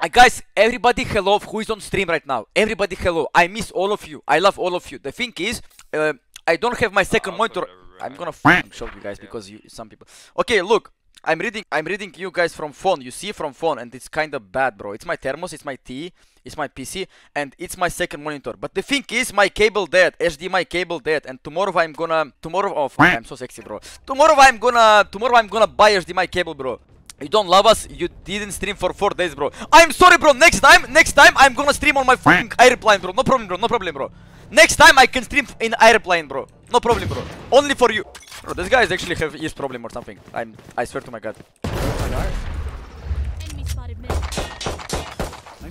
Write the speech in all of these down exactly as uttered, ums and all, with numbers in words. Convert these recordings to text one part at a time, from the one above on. Uh, guys, everybody hello who is on stream right now. Everybody hello. I miss all of you. I love all of you. The thing is, uh, I don't have my second uh, monitor. Right. I'm gonna f***ing show you guys yeah. because you, some people. Okay, look. I'm reading. I'm reading you guys from phone. You see from phone, and it's kind of bad, bro. It's my thermos. It's my tea. It's my P C, and it's my second monitor. But the thing is, my cable dead. H D M I cable dead. And tomorrow I'm gonna. Tomorrow. Oh, f***, I'm so sexy, bro. Tomorrow I'm gonna. Tomorrow I'm gonna buy H D M I cable, bro. You don't love us. You didn't stream for four days, bro. I'm sorry, bro. Next time, next time I'm gonna stream on my fucking airplane, bro. No problem, bro. No problem, bro. Next time I can stream in airplane, bro. No problem, bro. Only for you. Bro, this guy is actually have ears problem or something. I'm. I swear to my God. I'm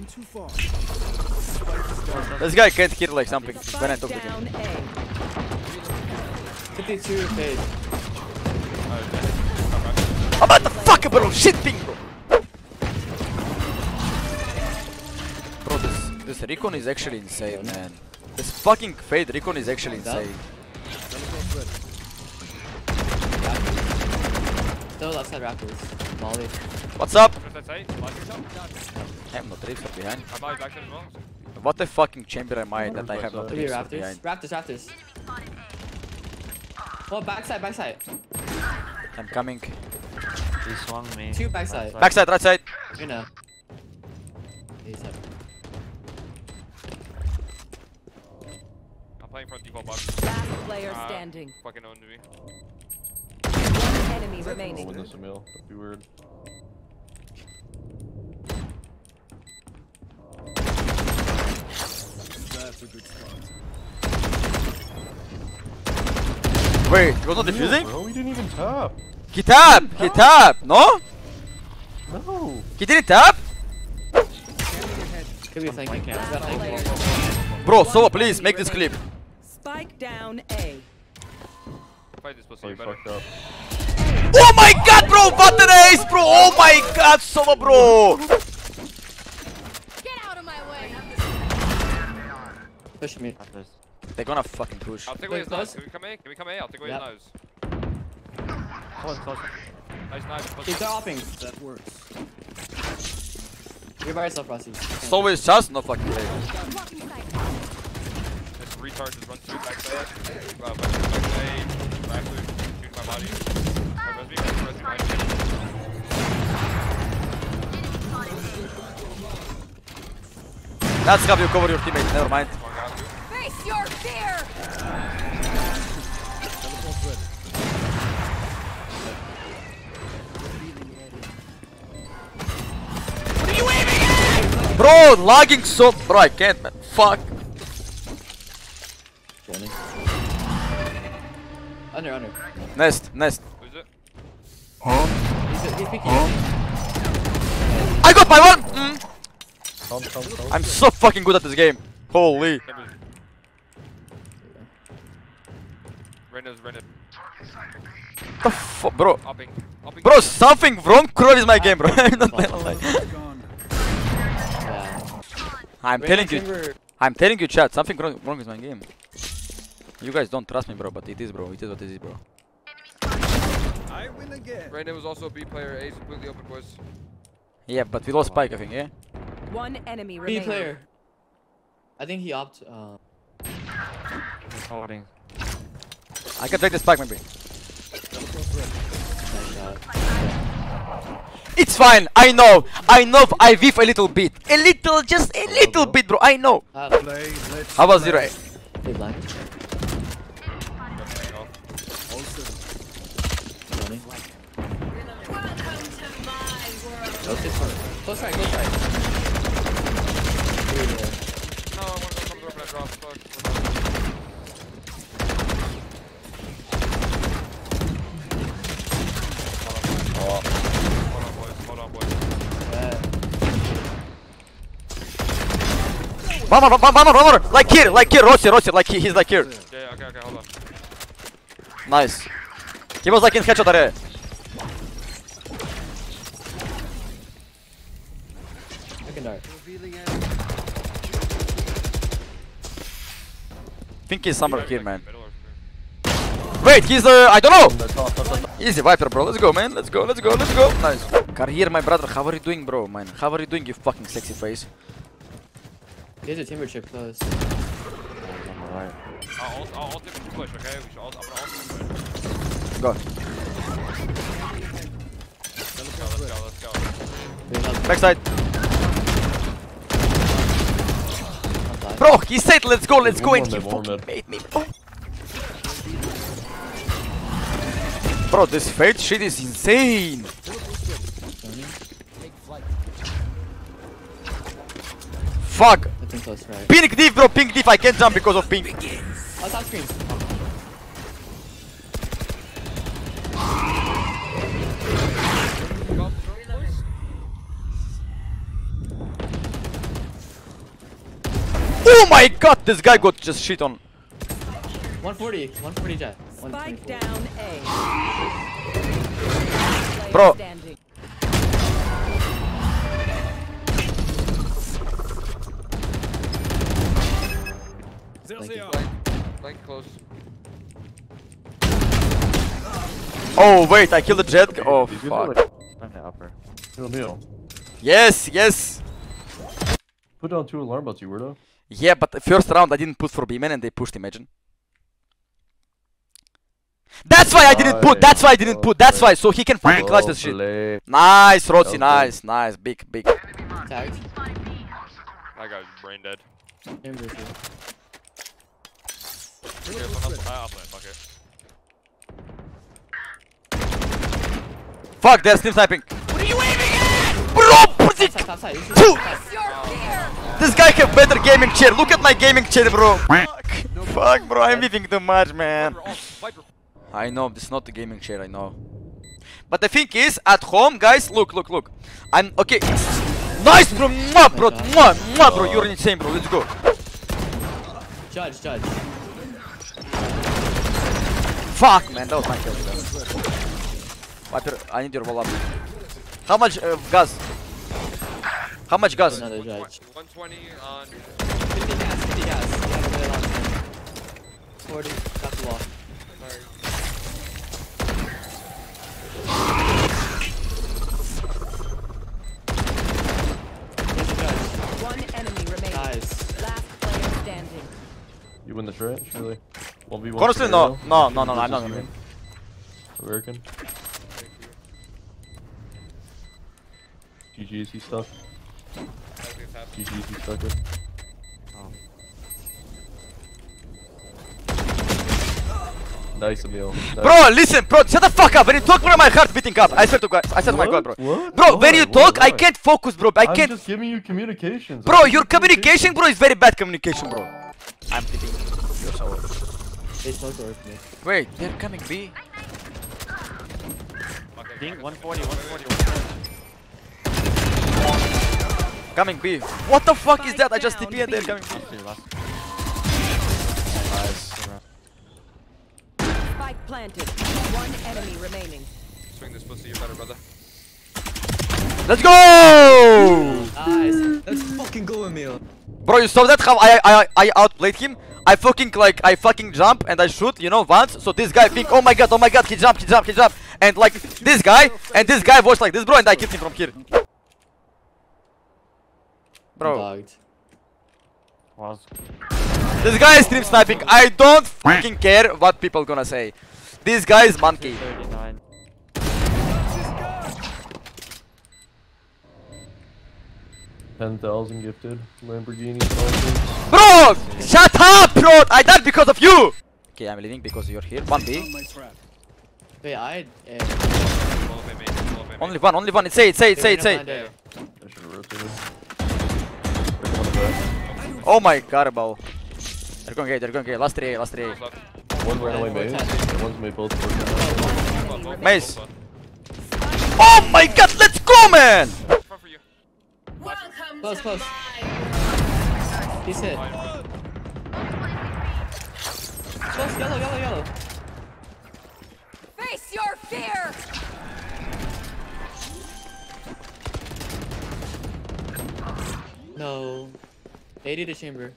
too far. This guy can't hear like something when I talk to him. fifty-two Fade. About the fuck, bro? Shit thing, bro. Bro, this this recon is actually insane, man. This fucking Fade recon is actually insane. Still outside rappers. Molly. What's up? I'm not drifting behind. What the fucking chamber am I that I have not drifted behind? Raptors, raptors. Oh, backside, backside. I'm coming. He swung me. Two backside. Backside, right side. You know. I'm playing from default box. Last player uh, standing. Fucking owned me. One enemy remaining. Win this a meal. That'd be weird. That's a good spot. Wait, he was not defusing? Bro, we didn't even tap. He tapped! He tapped! No? No! He didn't tap? Bro, Sova, please make this clip. Spike down A. Oh my God, bro! What an ace, bro! Oh my God, Sova, bro! Get out of my way! Push me. They're gonna fucking push. I'll take away his nose. Can we come A? Can we come A? I'll take away his nose. Close, close. Nice knife, close. He's dropping. That works. You're by yourself, Rossi. So is just no fucking way. This retard just runs through backside. Wow, backside. Back loop. Shoot my body. My resume, my resume, my resume. That's how you cover your teammate. Never mind. Face your fear! Bro, lagging so. Bro, I can't, man. Fuck. twenty. Under, under. Nest, nest. Who's it? Huh? He's, he's picking huh? I got my one! Mm. Come, come, come. I'm so fucking good at this game. Holy. Render's rendered. The fuck, bro? Upping. Upping. Bro, something wrong. Crow is my game, bro. I'm not gonna lie. I'm Wait, telling you, I'm telling you, chat. Something wrong, wrong with my game. You guys don't trust me, bro, but it is, bro. It is what it is, bro. I win again. Right, it was also a B player. A completely open, boys. Yeah, but we lost Spike, I think. Yeah. One enemy remaining. B player. I think he opted. Uh... Holding. I can take this Spike, maybe. It's fine, I know, I know I whiff a little bit. A little, just a little bit, bro, I know. How was zero eight? One more, one more, one more! Like here, like here, Rossi, Rossi, like he, he's like here. Yeah, yeah, okay, okay, hold on. Nice. He was like in headshot area. I can die. Think he's somewhere here, man. Wait, he's uh, I don't know! Easy Viper, bro, let's go, man, let's go, let's go, let's go. Nice. car here, my brother. How are you doing, bro, man? How are you doing, you fucking sexy face? There's a timber chip close. Alright. I'll take a push, okay? We should all push. Go. Let's go, let's go, let's go. Backside. Bro, he said let's go, let's go, and he fucking made me, bro. Bro, this Fade shit is insane! Fuck! Right. Pink diff, bro! Pink diff! I can't jump because of pink! I'll top screen! Oh my god! This guy got just shit on! one forty! one forty jet! Spike down A. Bro! Like close. Oh wait, I killed the jet. Oh fuck. Yes, yes. Put on two alarm bots, you weirdo. Yeah, but the first round I didn't push for B-man and they pushed, imagine. That's why I didn't put, that's why I didn't put, that's why, so he can fucking clutch this shit. Nice, Rotsi, nice, nice, big, big. Tagged. That guy's brain dead. Okay, I'll play, fuck it. Fuck, they're snipe sniping. What are you aiming at? Bro, pussy! This guy have better gaming chair. Look at my gaming chair, bro. Fuck, fuck bro, I'm leaving the match, man. I know, this is not the gaming chair, I know. But the thing is, at home, guys, look, look, look. I'm, okay. Nice, bro, mwah, bro, mwah, mwah, bro. You're insane, bro, let's go. Judge, judge. Fuck, man, that was my kill. Viper, I need your wall up. How much uh, gas? How much gas? Another judge. one twenty on. fifty gas, fifty gas. forty, got the wall. There's your judge. One enemy remaining. Nice. Last player standing. You win the turret, surely? Honestly, no. No, no, no, no, I'm not gonna win. American. G G, is he stuck? G G, is he stuck with? Nice, Emil. Nice. Bro, listen, bro, shut the fuck up. When you talk, bro, my heart's beating up. I swear to God. I swear to my God, bro. What? Bro, what? when you talk, what? I can't focus, bro. I can't. I'm just giving you communications. Bro, your communication, bro, is very bad communication, bro. I'm thinking you're so. Wait, they're coming B. Ding, one forty, one forty, one forty. Coming B. What the fuck is that? I just T P and they're coming B. Nice. Spike planted. One enemy remaining. Swing this pussy, you better, brother. Let's go! Nice. Let's fucking go, Emil. Bro, you saw that? How I I I outplayed him? I fucking like I fucking jump and I shoot, you know, once. So this guy think, oh my god, oh my god, he jumped, he jumped, he jumped, and like this guy and this guy was like this, bro, and I killed him from here. Bro, this guy is stream sniping. I don't fucking care what people gonna say. This guy is monkey. ten thousand gifted Lamborghini. Bro, shut up, bro! I died because of you. Okay, I'm leaving because you're here. One B. Wait, I. Uh, only one, only one. It's eight, it's eight, it's eight, it's eight. Oh my god, bro! They're going A, they're going A. Last three, last three. One ran away maze. One's made both. Maze. Oh my god! Let's go, man! Close, close. He's hit. Close, yellow, yellow, yellow. Face your fear. No. eighty to chamber.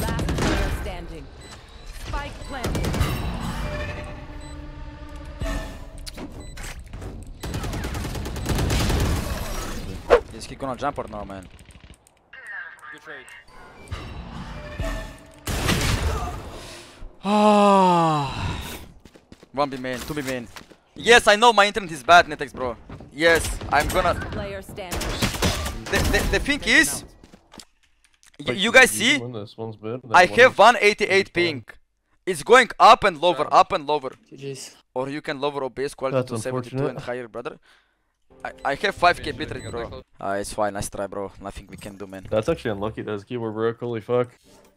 Last player standing. Spike planted. Is he gonna jump or no, man? Good trade. Ah. One B main, two B main. Yes, I know my internet is bad, Netex, bro. Yes, I'm gonna. The, the, the thing is, you guys see, I have one eighty-eight ping. It's going up and lower, up and lower. Or you can lower O B S quality to seventy-two and higher, brother. I, I have five K bitrate, bro. Uh, it's fine, nice try, bro. Nothing we can do, man. That's actually unlucky, that's keyboard, bro. Holy fuck.